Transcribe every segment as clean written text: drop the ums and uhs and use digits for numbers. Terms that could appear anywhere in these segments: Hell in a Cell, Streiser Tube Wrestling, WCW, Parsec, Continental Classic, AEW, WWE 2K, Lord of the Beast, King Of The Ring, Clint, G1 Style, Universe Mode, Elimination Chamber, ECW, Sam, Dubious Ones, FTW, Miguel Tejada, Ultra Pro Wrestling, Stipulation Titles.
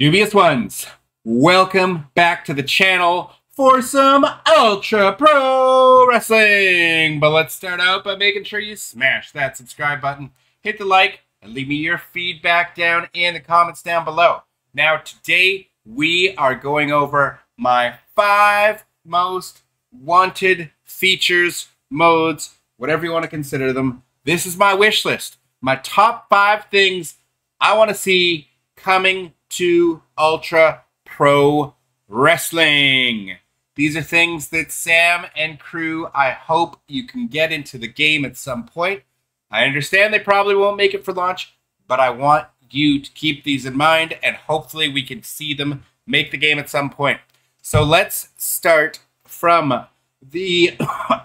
Dubious Ones, welcome back to the channel for some Ultra Pro Wrestling. But let's start out by making sure you smash that subscribe button, hit the like, and leave me your feedback down in the comments down below. Now today we are going over my 5 most wanted features, modes, whatever you want to consider them. This is my wish list, my top 5 things I want to see coming to Ultra Pro Wrestling. These are things that Sam and crew, I hope you can get into the game at some point. I understand they probably won't make it for launch, but I want you to keep these in mind, and hopefully we can see them make the game at some point. So let's start from the...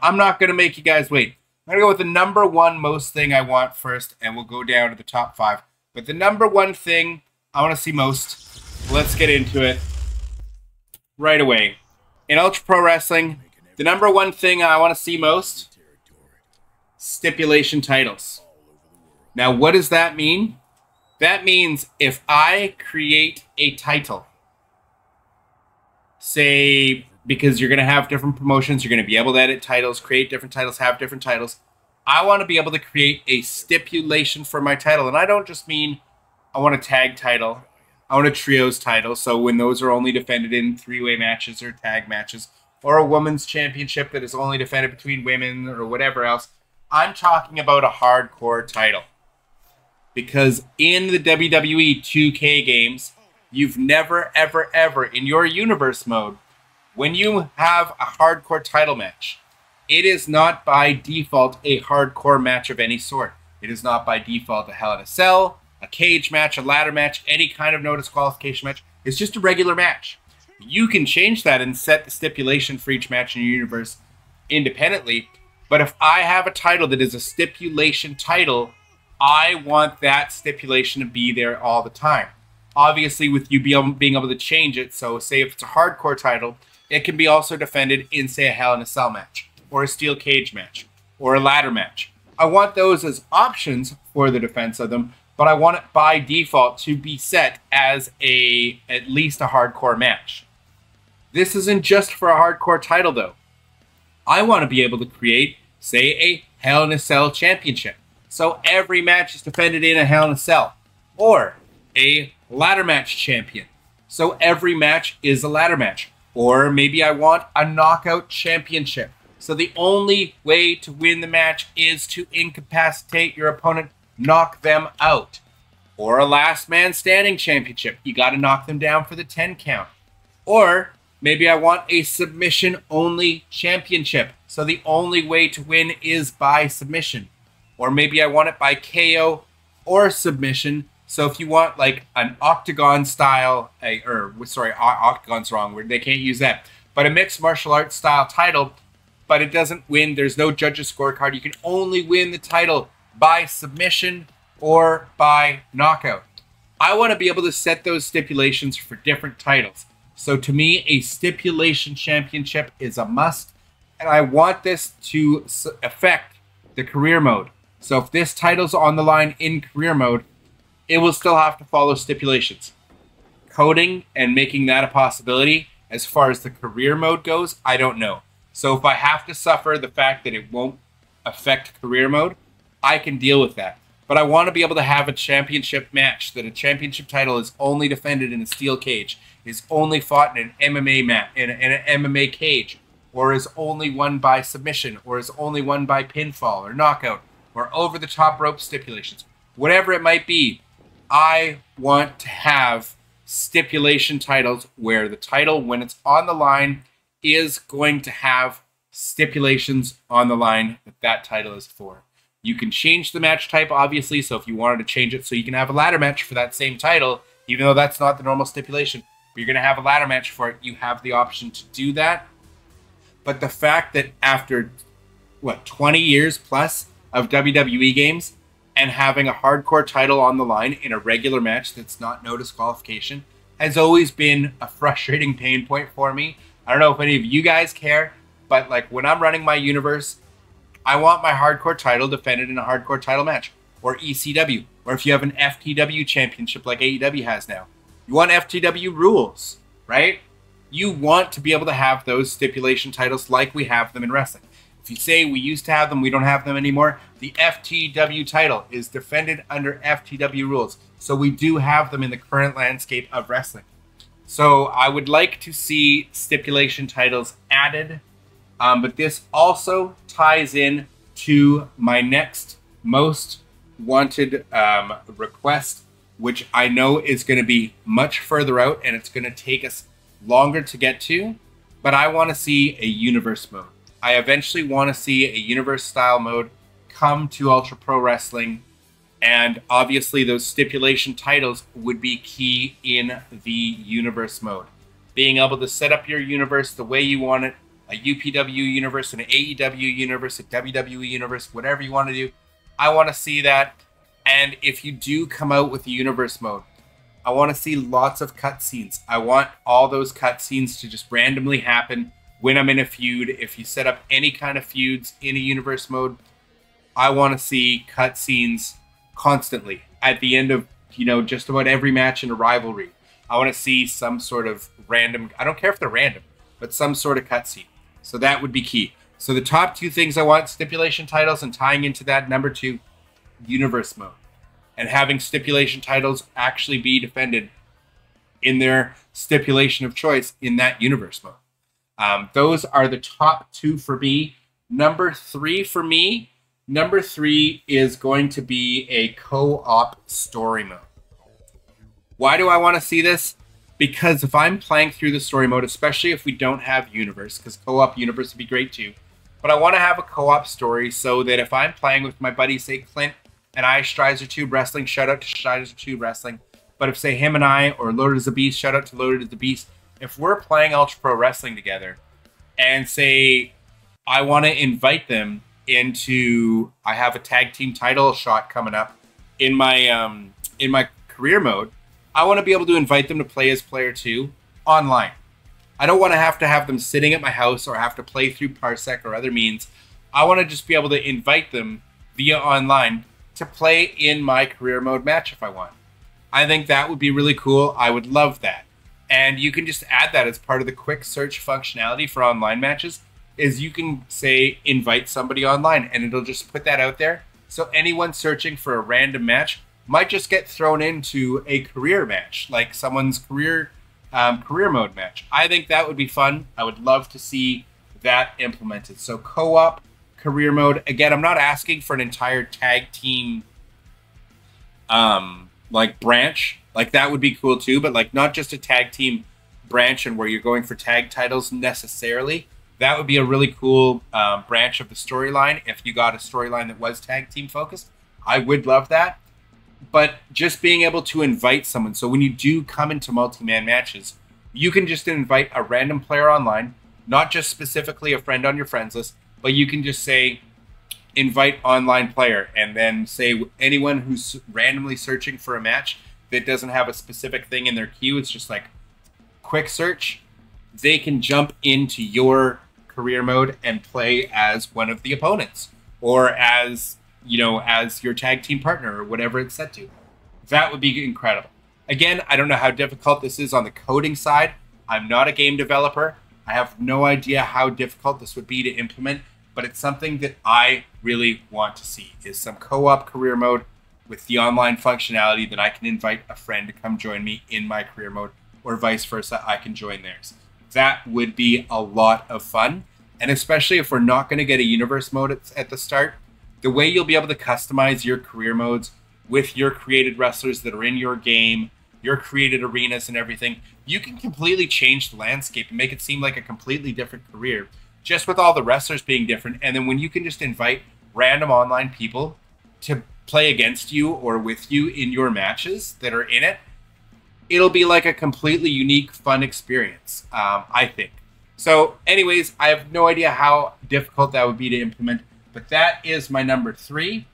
I'm not going to make you guys wait. I'm going to go with the number 1 most thing I want first, and we'll go down to the top 5. But the number 1 thing I want to see most. Let's get into it right away. In Ultra Pro Wrestling, the number 1 thing I want to see most, stipulation titles. Now, what does that mean? That means if I create a title, say, because you're going to have different promotions, you're going to be able to edit titles, create different titles, have different titles. I want to be able to create a stipulation for my title. And I don't just mean I want a tag title, I want a trios title, so when those are only defended in 3-way matches or tag matches, or a women's championship that is only defended between women or whatever else. I'm talking about a hardcore title. Because in the WWE 2K games, you've never, ever, ever, in your universe mode, when you have a hardcore title match, it is not by default a hardcore match of any sort. It is not by default a Hell in a Cell, a cage match, a ladder match, any kind of no disqualification match. It's just a regular match. You can change that and set the stipulation for each match in your universe independently. But if I have a title that is a stipulation title, I want that stipulation to be there all the time. Obviously, with you being able to change it, so say if it's a hardcore title, it can be also defended in, say, a Hell in a Cell match, or a steel cage match, or a ladder match. I want those as options for the defense of them, but I want it by default to be set as at least a hardcore match. This isn't just for a hardcore title, though. I want to be able to create, say, a Hell in a Cell championship. So every match is defended in a Hell in a Cell. Or a ladder match champion. So every match is a ladder match. Or maybe I want a knockout championship. So the only way to win the match is to incapacitate your opponent, knock them out. Or a last man standing championship. You got to knock them down for the 10 count. Or maybe I want a submission only championship. So the only way to win is by submission. Or maybe I want it by KO or submission. So if you want like an octagon style, sorry, octagon's wrong word. They can't use that. But a mixed martial arts style title, but it doesn't win. There's no judges scorecard. You can only win the title by submission or by knockout. I want to be able to set those stipulations for different titles. So to me, a stipulation championship is a must, and I want this to affect the career mode. So if this title's on the line in career mode, it will still have to follow stipulations. Coding and making that a possibility, as far as the career mode goes, I don't know. So if I have to suffer the fact that it won't affect career mode, I can deal with that. But I want to be able to have a championship match, that a championship title is only defended in a steel cage, is only fought in an MMA mat, in an MMA cage, or is only won by submission, or is only won by pinfall or knockout, or over the top rope stipulations. Whatever it might be, I want to have stipulation titles where the title, when it's on the line, is going to have stipulations on the line that that title is for. You can change the match type, obviously, so if you wanted to change it so you can have a ladder match for that same title, even though that's not the normal stipulation, but you're going to have a ladder match for it, you have the option to do that. But the fact that after, what, 20 years plus of WWE games and having a hardcore title on the line in a regular match that's not no disqualification has always been a frustrating pain point for me. I don't know if any of you guys care, but like when I'm running my universe, I want my hardcore title defended in a hardcore title match, or ECW, or if you have an FTW championship like AEW has now. You want FTW rules, right? You want to be able to have those stipulation titles like we have them in wrestling. If you say we used to have them, we don't have them anymore, the FTW title is defended under FTW rules. So we do have them in the current landscape of wrestling. So I would like to see stipulation titles added, but this also ties in to my next most wanted request, which I know is going to be much further out and it's going to take us longer to get to, but I want to see a universe mode. I eventually want to see a universe style mode come to Ultra Pro Wrestling, and obviously those stipulation titles would be key in the universe mode. Being able to set up your universe the way you want it, a UPW universe, an AEW universe, a WWE universe, whatever you want to do, I want to see that. And if you do come out with the universe mode, I want to see lots of cutscenes. I want all those cutscenes to just randomly happen when I'm in a feud. If you set up any kind of feuds in a universe mode, I want to see cutscenes constantly at the end of, you know, just about every match in a rivalry. I want to see some sort of random, I don't care if they're random, but some sort of cutscene. So that would be key. So the top two things I want, stipulation titles, and tying into that, number two, universe mode, and having stipulation titles actually be defended in their stipulation of choice in that universe mode. Those are the top two for me. Number three for me, number three is going to be a co-op story mode. Why do I want to see this? Because if I'm playing through the story mode, especially if we don't have universe, because co-op universe would be great too, but I want to have a co-op story so that if I'm playing with my buddy, say Clint, and I, Streiser Tube Wrestling, shout out to Streiser Tube Wrestling. But if, say, him and I, or Lord of the Beast, shout out to Lord of the Beast, if we're playing Ultra Pro Wrestling together, and say, I want to invite them into, I have a tag team title shot coming up in my career mode, I want to be able to invite them to play as player two online. I don't want to have them sitting at my house or have to play through Parsec or other means. I want to just be able to invite them via online to play in my career mode match if I want. I think that would be really cool. I would love that. And you can just add that as part of the quick search functionality for online matches, is you can say invite somebody online and it'll just put that out there. So anyone searching for a random match might just get thrown into a career match, like someone's career career mode match. I think that would be fun. I would love to see that implemented. So co-op, career mode. Again, I'm not asking for an entire tag team like branch. Like that would be cool too, but like not just a tag team branch and where you're going for tag titles necessarily. That would be a really cool branch of the storyline if you got a storyline that was tag team focused. I would love that. But just being able to invite someone. So when you do come into multi-man matches, you can just invite a random player online, not just specifically a friend on your friends list, but you can just say, invite online player, and then say anyone who's randomly searching for a match that doesn't have a specific thing in their queue, it's just like quick search, they can jump into your career mode and play as one of the opponents or as, you know, as your tag team partner or whatever it's set to. That would be incredible. Again, I don't know how difficult this is on the coding side. I'm not a game developer. I have no idea how difficult this would be to implement. But it's something that I really want to see, is some co-op career mode with the online functionality that I can invite a friend to come join me in my career mode, or vice versa, I can join theirs. That would be a lot of fun. And especially if we're not going to get a universe mode at the start, the way you'll be able to customize your career modes with your created wrestlers that are in your game, your created arenas and everything, you can completely change the landscape and make it seem like a completely different career, just with all the wrestlers being different. And then when you can just invite random online people to play against you or with you in your matches that are in it, it'll be like a completely unique, fun experience, I think. So anyways, I have no idea how difficult that would be to implement, but that is my number three.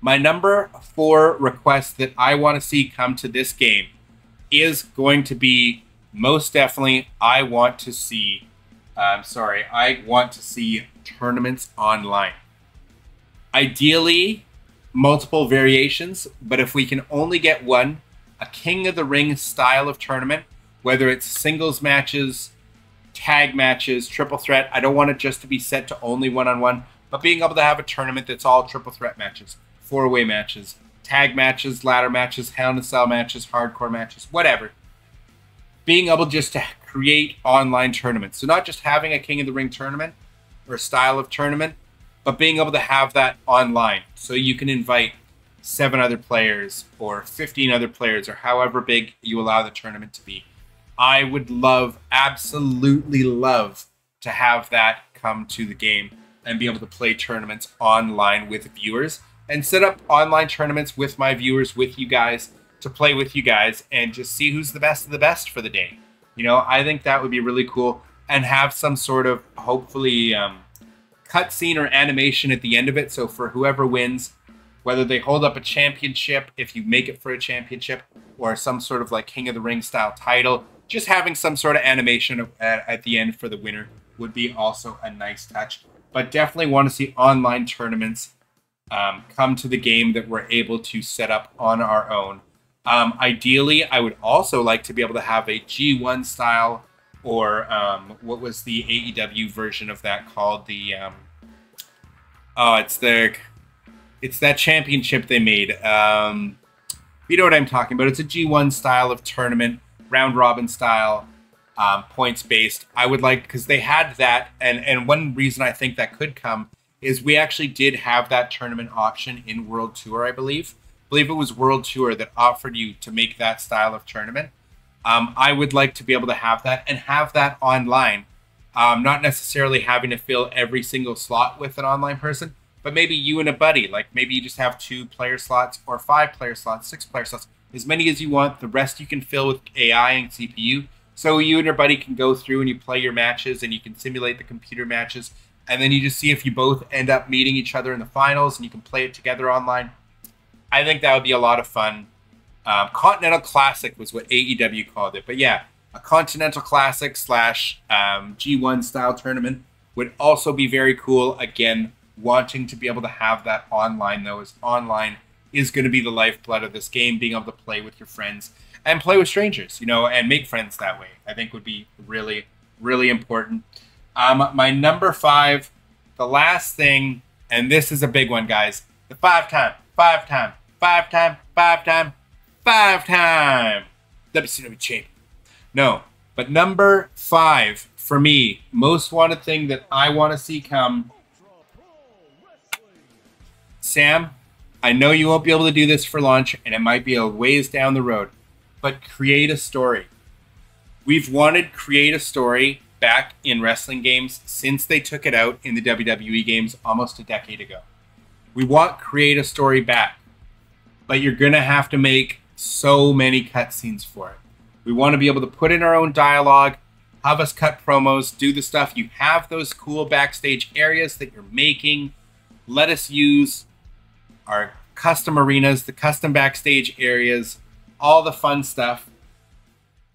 My number four request that I want to see come to this game is going to be, most definitely, I want to see I want to see tournaments online. Ideally, multiple variations, but if we can only get one, a King of the Ring style of tournament, whether it's singles matches, tag matches, triple threat. I don't want it just to be set to only one-on-one, but being able to have a tournament that's all triple threat matches, four-way matches, tag matches, ladder matches, Hell in a Cell matches, hardcore matches, whatever. Being able just to create online tournaments. So not just having a King of the Ring tournament or style of tournament, but being able to have that online. So you can invite 7 other players or 15 other players or however big you allow the tournament to be. I would love, absolutely love to have that come to the game and be able to play tournaments online with viewers and set up online tournaments with my viewers, with you guys, to play with you guys and just see who's the best of the best for the day. You know, I think that would be really cool, and have some sort of hopefully cutscene or animation at the end of it. So for whoever wins, whether they hold up a championship, if you make it for a championship, or some sort of like King of the Ring style title, just having some sort of animation at the end for the winner would be also a nice touch. But definitely want to see online tournaments come to the game that we're able to set up on our own. Ideally, I would also like to be able to have a G1 style, or what was the AEW version of that called? The oh, it's that championship they made. You know what I'm talking about. It's a G1 style of tournament, round robin style, points based. I would like, because they had that, and one reason I think that could come is we actually did have that tournament option in World Tour, I believe. I believe it was World Tour that offered you to make that style of tournament. I would like to be able to have that and have that online. Not necessarily having to fill every single slot with an online person, but maybe you and a buddy. Like maybe you just have 2-player slots or 5-player slots, 6-player slots, as many as you want. The rest you can fill with AI and CPU. So you and your buddy can go through and you play your matches and you can simulate the computer matches. And then you just see if you both end up meeting each other in the finals and you can play it together online. I think that would be a lot of fun. Continental Classic was what AEW called it. But yeah, a Continental Classic / G1 style tournament would also be very cool. Again, wanting to be able to have that online though, as online is going to be the lifeblood of this game, being able to play with your friends and play with strangers, you know, and make friends that way, I think would be really, really important. My number 5, the last thing, and this is a big one, guys, the 5-time WCW champion. No, but number 5 for me, most wanted thing that I want to see come. Sam, I know you won't be able to do this for launch, and it might be a ways down the road, but create a story. We've wanted create a story back in wrestling games since they took it out in the WWE games almost a decade ago. We want create a story back, but you're going to have to make so many cutscenes for it. We want to be able to put in our own dialogue, have us cut promos, do the stuff. You have those cool backstage areas that you're making. Let us use our custom arenas, the custom backstage areas, all the fun stuff,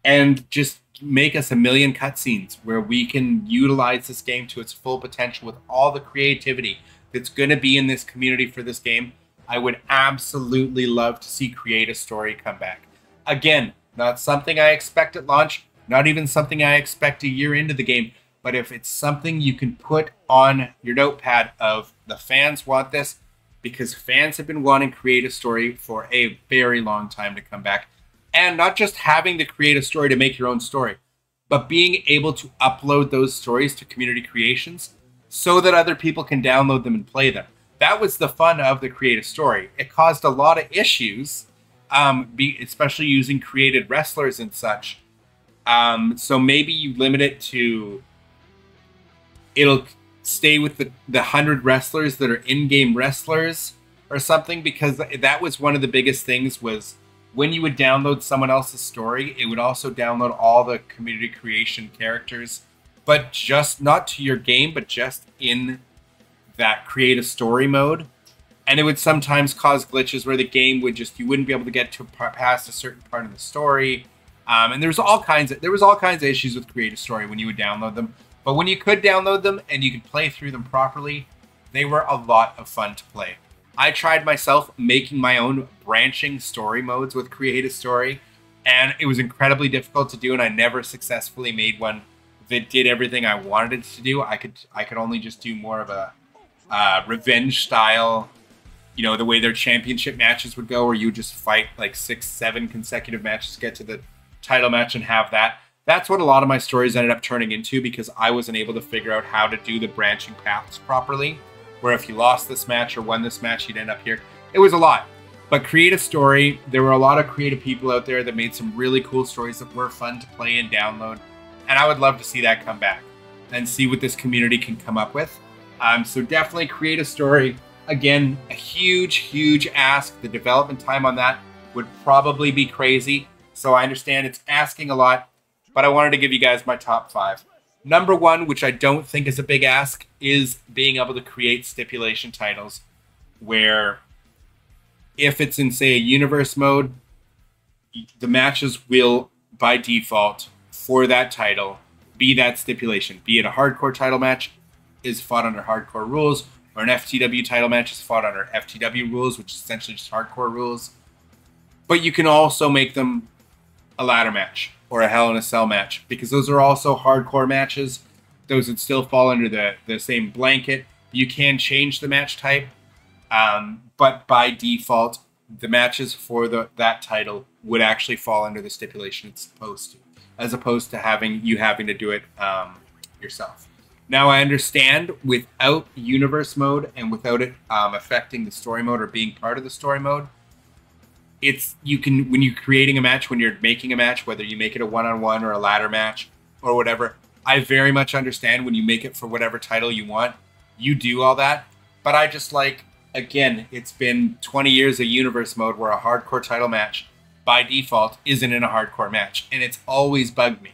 and just make us a million cutscenes where we can utilize this game to its full potential with all the creativity that's going to be in this community for this game. I would absolutely love to see create a story come back. Again, not something I expect at launch, not even something I expect a year into the game, but if it's something you can put on your notepad of the fans want this, because fans have been wanting create a story for a very long time to come back. And not just having to create a story to make your own story, but being able to upload those stories to community creations so that other people can download them and play them. That was the fun of the create a story. It caused a lot of issues, especially using created wrestlers and such. So maybe you limit it to, it'll stay with the 100 wrestlers that are in-game wrestlers or something, because that was one of the biggest things was when you would download someone else's story, it would also download all the community creation characters, but just not to your game, but just in that create a story mode. And it would sometimes cause glitches where the game would just, you wouldn't be able to get to past a certain part of the story. And there was all kinds of issues with create a story when you would download them. But when you could download them and you could play through them properly, they were a lot of fun to play. I tried myself making my own branching story modes with Create a Story, and it was incredibly difficult to do, and I never successfully made one that did everything I wanted it to do. I could only just do more of a revenge style, you know, the way their championship matches would go, where you just fight like 6, 7 consecutive matches to get to the title match and have that. That's what a lot of my stories ended up turning into, because I wasn't able to figure out how to do the branching paths properly, where if you lost this match or won this match, you'd end up here. It was a lot. But Create a Story, there were a lot of creative people out there that made some really cool stories that were fun to play and download. And I would love to see that come back and see what this community can come up with. So definitely Create a Story. Again, a huge, huge ask. The development time on that would probably be crazy. So I understand it's asking a lot, but I wanted to give you guys my top 5. Number 1, which I don't think is a big ask, is being able to create stipulation titles where if it's in, say, a universe mode, the matches will, by default, for that title, be that stipulation. Be it a hardcore title match is fought under hardcore rules, or an FTW title match is fought under FTW rules, which is essentially just hardcore rules. But you can also make them a ladder match or a Hell in a Cell match, because those are also hardcore matches. Those would still fall under the same blanket. You can change the match type, but by default, the matches for that title would actually fall under the stipulation it's supposed to, as opposed to having to do it yourself. Now, I understand without universe mode and without it affecting the story mode or being part of the story mode, when you're creating a match, when you're making a match, whether you make it a one-on-one or a ladder match or whatever, I very much understand when you make it for whatever title you want, you do all that. But I just like, again, it's been 20 years of universe mode where a hardcore title match by default isn't in a hardcore match, and it's always bugged me.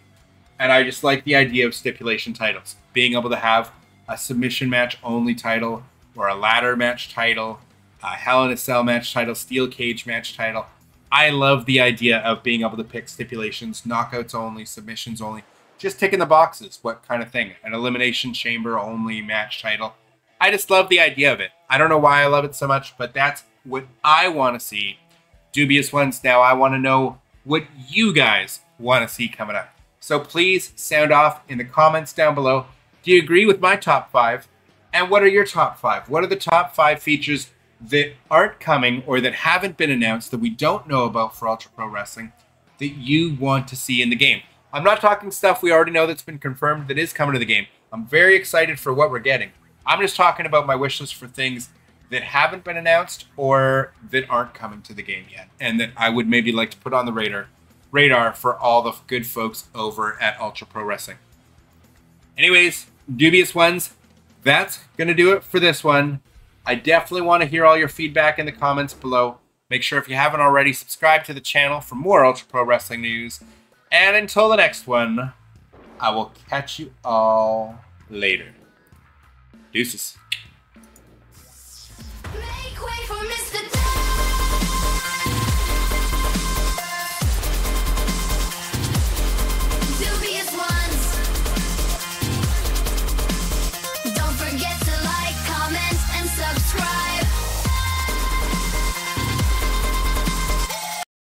And I just like the idea of stipulation titles, being able to have a submission match only title or a ladder match title, a Hell in a Cell match title, Steel Cage match title. I love the idea of being able to pick stipulations, knockouts only, submissions only, just ticking the boxes, what kind of thing, an Elimination Chamber only match title. I just love the idea of it. I don't know why I love it so much, but that's what I want to see. Dubious Ones, now I want to know what you guys want to see coming up. So please sound off in the comments down below. Do you agree with my top 5? And what are your top 5? What are the top 5 features that aren't coming or that haven't been announced that we don't know about for Ultra Pro Wrestling that you want to see in the game? I'm not talking stuff we already know that's been confirmed that is coming to the game. I'm very excited for what we're getting. I'm just talking about my wish list for things that haven't been announced or that aren't coming to the game yet, and that I would maybe like to put on the radar for all the good folks over at Ultra Pro Wrestling. Anyways, Dubious Ones, that's going to do it for this one. I definitely want to hear all your feedback in the comments below. Make sure, if you haven't already, subscribe to the channel for more Ultra Pro Wrestling news. And until the next one, I will catch you all later. Deuces.